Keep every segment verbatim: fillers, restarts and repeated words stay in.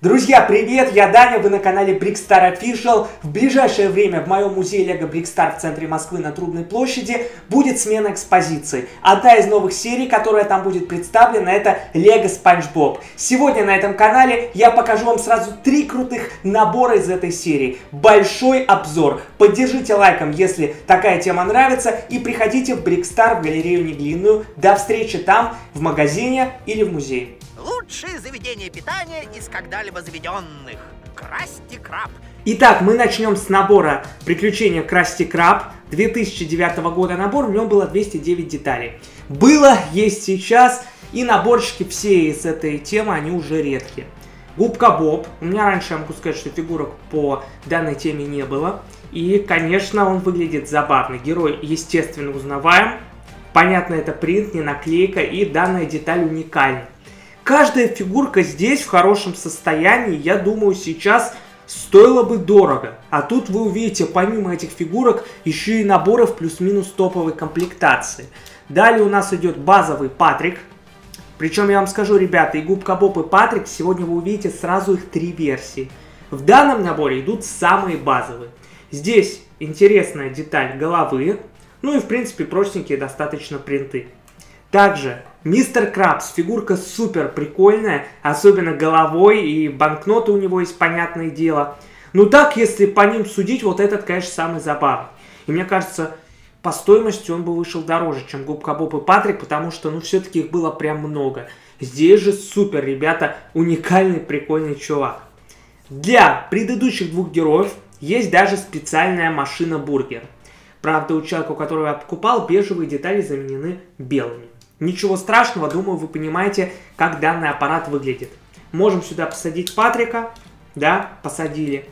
Друзья, привет! Я Даня, вы на канале Brickstar Official. В ближайшее время в моем музее LEGO Brickstar в центре Москвы на Трубной площади будет смена экспозиций. Одна из новых серий, которая там будет представлена, это LEGO Spongebob. Сегодня на этом канале я покажу вам сразу три крутых набора из этой серии. Большой обзор. Поддержите лайком, если такая тема нравится, и приходите в Brickstar, в галерею Неглинную. До встречи там, в магазине или в музее. Лучшие заведения питания из когда-либо заведенных. Красти Краб. Итак, мы начнем с набора «Приключения Красти Краб» две тысячи девятого года. Набор, в нем было двести девять деталей. Было, есть сейчас, и наборчики все из этой темы, они уже редкие. Губка Боб. У меня раньше, я могу сказать, что фигурок по данной теме не было. И, конечно, он выглядит забавно. Герой, естественно, узнаваем. Понятно, это принт, не наклейка, и данная деталь уникальна. Каждая фигурка здесь в хорошем состоянии, я думаю, сейчас стоило бы дорого. А тут вы увидите, помимо этих фигурок, еще и наборы в плюс-минус топовой комплектации. Далее у нас идет базовый Патрик. Причем я вам скажу, ребята, и Губка Боб, и Патрик, сегодня вы увидите сразу их три версии. В данном наборе идут самые базовые. Здесь интересная деталь головы, ну и в принципе простенькие достаточно принты. Также Мистер Крабс, фигурка супер прикольная, особенно головой, и банкноты у него есть, понятное дело. Ну так, если по ним судить, вот этот, конечно, самый забавный. И мне кажется, по стоимости он бы вышел дороже, чем Губка Боб и Патрик, потому что, ну, все-таки их было прям много. Здесь же супер, ребята, уникальный, прикольный чувак. Для предыдущих двух героев есть даже специальная машина-бургер. Правда, у человека, у которого я покупал, бежевые детали заменены белыми. Ничего страшного, думаю, вы понимаете, как данный аппарат выглядит. Можем сюда посадить Патрика. Да, посадили.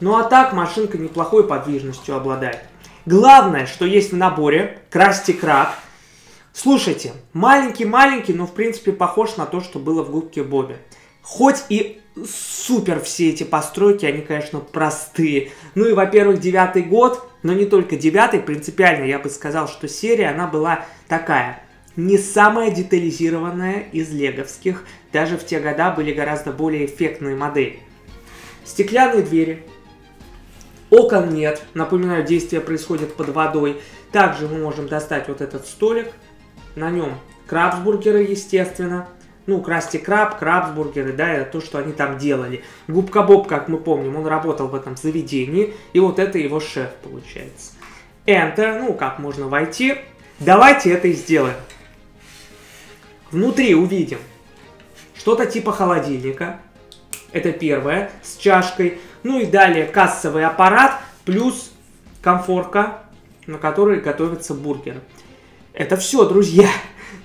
Ну а так, машинка неплохой подвижностью обладает. Главное, что есть в наборе, Красти Краб. Слушайте, маленький-маленький, но в принципе похож на то, что было в Губке Бобе. Хоть и супер все эти постройки, они, конечно, простые. Ну и, во-первых, девятый год, но не только девятый. Принципиально я бы сказал, что серия, она была такая... Не самая детализированная из леговских, даже в те года были гораздо более эффектные модели. Стеклянные двери, окон нет, напоминаю, действие происходит под водой. Также мы можем достать вот этот столик, на нем крабсбургеры, естественно. Ну, Красти Краб, крабсбургеры, да, это то, что они там делали. Губка Боб, как мы помним, он работал в этом заведении, и вот это его шеф получается. Enter, ну, как можно войти. Давайте это и сделаем. Внутри увидим что-то типа холодильника, это первое, с чашкой, ну и далее кассовый аппарат, плюс конфорка, на которой готовятся бургеры. Это все, друзья.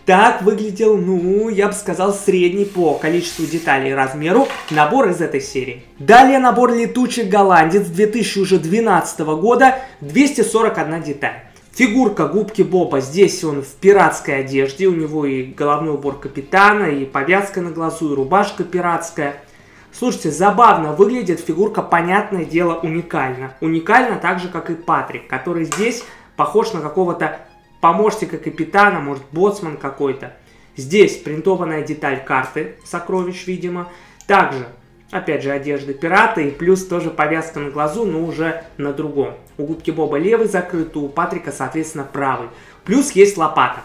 Так выглядел, ну, я бы сказал, средний по количеству деталей и размеру набор из этой серии. Далее набор «Летучий Голландец» две тысячи двенадцатого года, двести сорок одна деталь. Фигурка Губки Боба, здесь он в пиратской одежде, у него и головной убор капитана, и повязка на глазу, и рубашка пиратская. Слушайте, забавно выглядит, фигурка, понятное дело, уникальна. Уникальна так же, как и Патрик, который здесь похож на какого-то помощника капитана, может, боцман какой-то. Здесь принтованная деталь карты, сокровищ, видимо. Также, опять же, одежда пирата, и плюс тоже повязка на глазу, но уже на другом. У Губки Боба левый закрыт, у Патрика, соответственно, правый. Плюс есть лопата.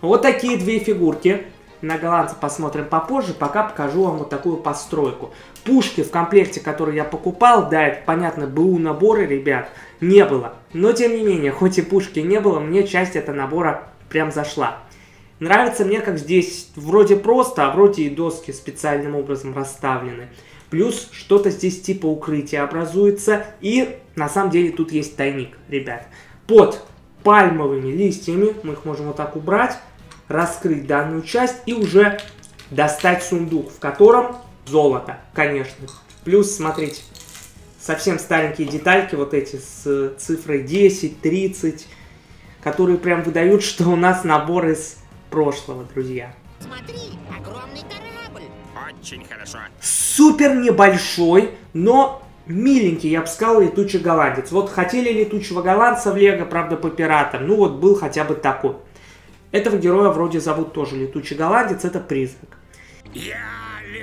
Вот такие две фигурки. На голландца посмотрим попозже, пока покажу вам вот такую постройку. Пушки в комплекте, которые я покупал, да, это, понятно, БУ наборы, ребят, не было. Но, тем не менее, хоть и пушки не было, мне часть этого набора прям зашла. Нравится мне, как здесь вроде просто, а вроде и доски специальным образом расставлены. Плюс что-то здесь типа укрытия образуется. И на самом деле тут есть тайник, ребят. Под пальмовыми листьями мы их можем вот так убрать, раскрыть данную часть и уже достать сундук, в котором золото, конечно. Плюс, смотрите, совсем старенькие детальки вот эти с цифрой десять, тридцать, которые прям выдают, что у нас набор из прошлого, друзья. Смотри, огромный корабль. Очень хорошо. Супер небольшой, но миленький, я бы сказал, летучий голландец. Вот хотели летучего голландца в Лего, правда, по пиратам. Ну вот был хотя бы такой. Этого героя вроде зовут тоже летучий голландец, это призрак. Я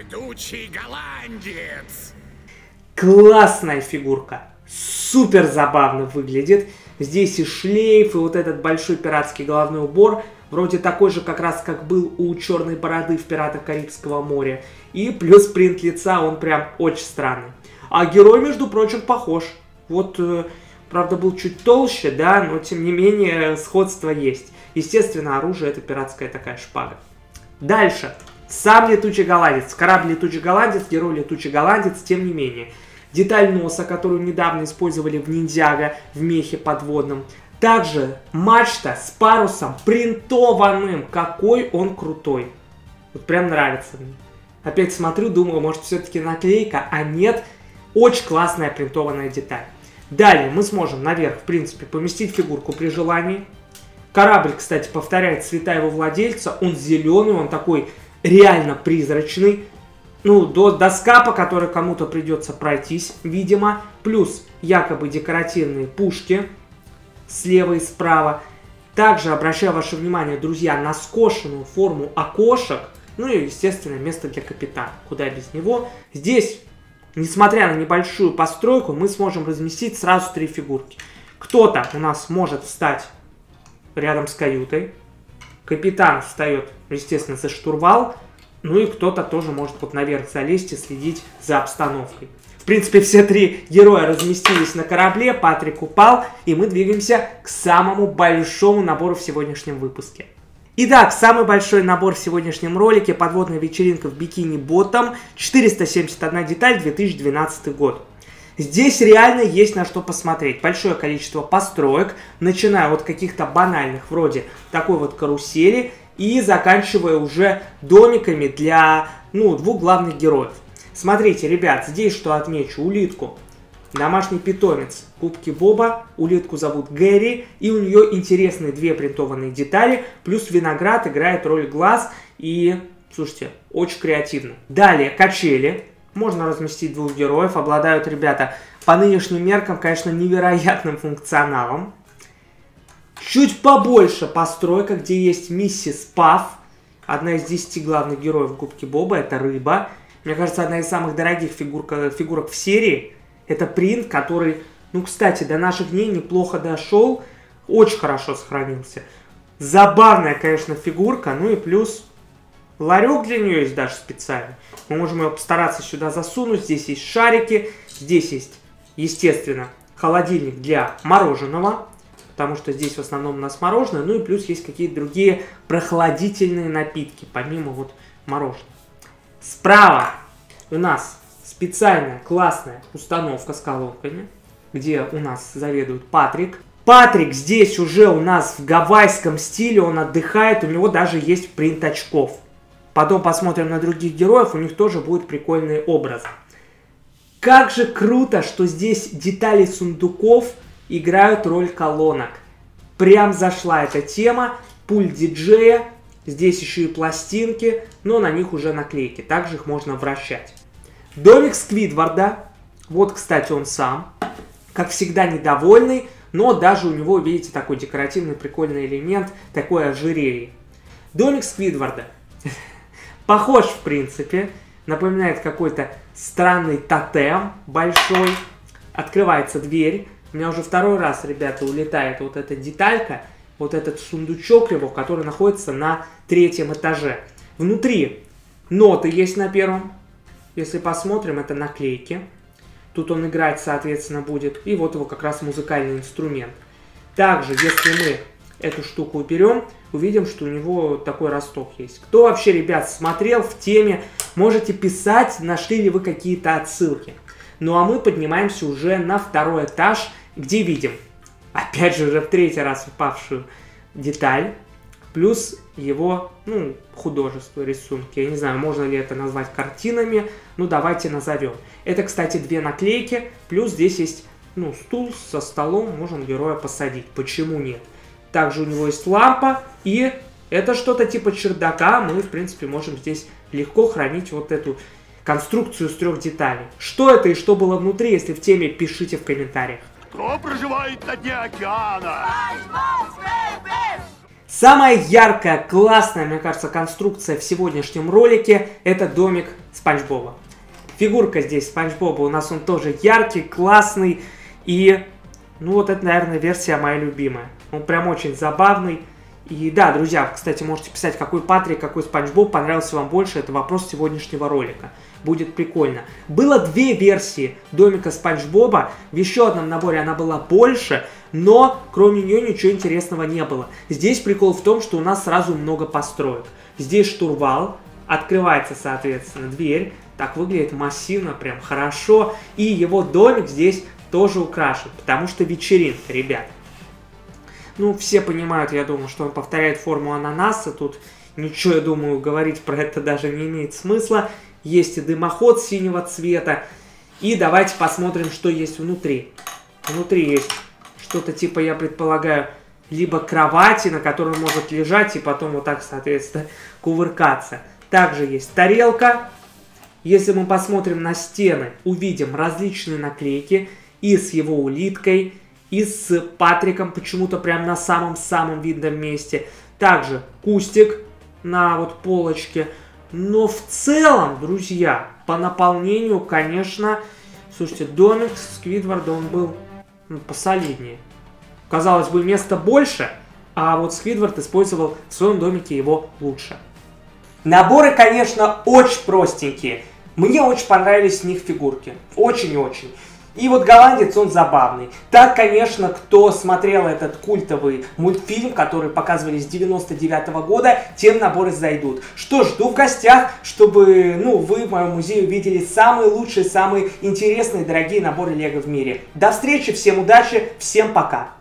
Летучий голландец. Классная фигурка. Супер забавно выглядит. Здесь и шлейф, и вот этот большой пиратский головной убор. Вроде такой же как раз, как был у черной бороды в «Пиратах Карибского моря». И плюс принт лица, он прям очень странный. А герой, между прочим, похож. Вот, правда, был чуть толще, да, но тем не менее сходство есть. Естественно, оружие — это пиратская такая шпага. Дальше. Сам Летучий Голландец. Корабль Летучий Голландец, герой Летучий Голландец, тем не менее. Деталь носа, которую недавно использовали в «Ниндзяго», в мехе подводном. Также мачта с парусом принтованным. Какой он крутой. Вот прям нравится мне. Опять смотрю, думаю, может, все-таки наклейка, а нет. Очень классная принтованная деталь. Далее мы сможем наверх, в принципе, поместить фигурку при желании. Корабль, кстати, повторяет цвета его владельца. Он зеленый, он такой реально призрачный. Ну, доска, по которой кому-то придется пройтись, видимо. Плюс якобы декоративные пушки слева и справа. Также обращаю ваше внимание, друзья, на скошенную форму окошек. Ну и, естественно, место для капитана. Куда без него. Здесь, несмотря на небольшую постройку, мы сможем разместить сразу три фигурки. Кто-то у нас может встать рядом с каютой. Капитан встает, естественно, за штурвал. Ну и кто-то тоже может вот наверх залезть и следить за обстановкой. В принципе, все три героя разместились на корабле, Патрик упал, и мы двигаемся к самому большому набору в сегодняшнем выпуске. Итак, самый большой набор в сегодняшнем ролике — подводная вечеринка в Бикини Боттом, четыреста семьдесят одна деталь, две тысячи двенадцатый год. Здесь реально есть на что посмотреть. Большое количество построек, начиная от каких-то банальных, вроде такой вот карусели, и заканчивая уже домиками для, ну, двух главных героев. Смотрите, ребят, здесь что отмечу: улитку, домашний питомец Губки Боба, улитку зовут Гэри, и у нее интересные две принтованные детали, плюс виноград играет роль глаз, и, слушайте, очень креативно. Далее, качели, можно разместить двух героев, обладают, ребята, по нынешним меркам, конечно, невероятным функционалом. Чуть побольше постройка, где есть миссис Паф, одна из десяти главных героев Губки Боба, это рыба. Мне кажется, одна из самых дорогих фигурка, фигурок в серии. Это принт, который, ну, кстати, до наших дней неплохо дошел. Очень хорошо сохранился. Забавная, конечно, фигурка. Ну и плюс ларек для нее есть даже специальный. Мы можем ее постараться сюда засунуть. Здесь есть шарики. Здесь есть, естественно, холодильник для мороженого. Потому что здесь в основном у нас мороженое. Ну и плюс есть какие-то другие прохладительные напитки, помимо вот мороженого. Справа у нас специальная классная установка с колонками, где у нас заведует Патрик. Патрик здесь уже у нас в гавайском стиле, он отдыхает, у него даже есть принт очков. Потом посмотрим на других героев, у них тоже будут прикольные образы. Как же круто, что здесь детали сундуков играют роль колонок. Прям зашла эта тема, пульт диджея. Здесь еще и пластинки, но на них уже наклейки. Также их можно вращать. Домик Сквидварда. Вот, кстати, он сам. Как всегда, недовольный, но даже у него, видите, такой декоративный прикольный элемент, такое ожерелье. Домик Сквидварда. Похож, в принципе. Напоминает какой-то странный тотем большой. Открывается дверь. У меня уже второй раз, ребята, улетает вот эта деталька. Вот этот сундучок его, который находится на третьем этаже. Внутри ноты есть на первом. Если посмотрим, это наклейки. Тут он играть, соответственно, будет. И вот его как раз музыкальный инструмент. Также, если мы эту штуку уберем, увидим, что у него такой росток есть. Кто вообще, ребят, смотрел в теме, можете писать, нашли ли вы какие-то отсылки. Ну а мы поднимаемся уже на второй этаж, где видим, опять же, уже в третий раз упавшую деталь, плюс его, ну, художество, рисунки. Я не знаю, можно ли это назвать картинами, но давайте назовем. Это, кстати, две наклейки, плюс здесь есть, ну, стул со столом, можем героя посадить, почему нет. Также у него есть лампа, и это что-то типа чердака, мы, в принципе, можем здесь легко хранить вот эту конструкцию с трех деталей. Что это и что было внутри, если в теме, пишите в комментариях. Кто проживает на дне океана? Самая яркая, классная, мне кажется, конструкция в сегодняшнем ролике – это домик Спанч Боба. Фигурка здесь Спанч Боба у нас, он тоже яркий, классный. И, ну вот это, наверное, версия моя любимая. Он прям очень забавный. И да, друзья, кстати, можете писать, какой Патрик, какой Спанч Боб понравился вам больше. Это вопрос сегодняшнего ролика. Будет прикольно. Было две версии домика Спанч Боба. В еще одном наборе она была больше, но кроме нее ничего интересного не было. Здесь прикол в том, что у нас сразу много построек. Здесь штурвал, открывается, соответственно, дверь. Так выглядит массивно, прям хорошо. И его домик здесь тоже украшен, потому что вечеринка, ребят. Ну, все понимают, я думаю, что он повторяет форму ананаса. Тут ничего, я думаю, говорить про это даже не имеет смысла. Есть и дымоход синего цвета. И давайте посмотрим, что есть внутри. Внутри есть что-то типа, я предполагаю, либо кровати, на которой он может лежать и потом вот так, соответственно, кувыркаться. Также есть тарелка. Если мы посмотрим на стены, увидим различные наклейки и с его улиткой, и с Патриком почему-то прям на самом-самом видном месте. Также кустик на вот полочке. Но в целом, друзья, по наполнению, конечно... Слушайте, домик Сквидварда, он был, ну, посолиднее. Казалось бы, места больше, а вот Сквидвард использовал в своем домике его лучше. Наборы, конечно, очень простенькие. Мне очень понравились в них фигурки. Очень-очень. И вот голландец, он забавный. Так, конечно, кто смотрел этот культовый мультфильм, который показывали с девяносто девятого года, тем наборы зайдут. Что ж, жду в гостях, чтобы, ну, вы в моем музее увидели самые лучшие, самые интересные, дорогие наборы Лего в мире. До встречи, всем удачи, всем пока!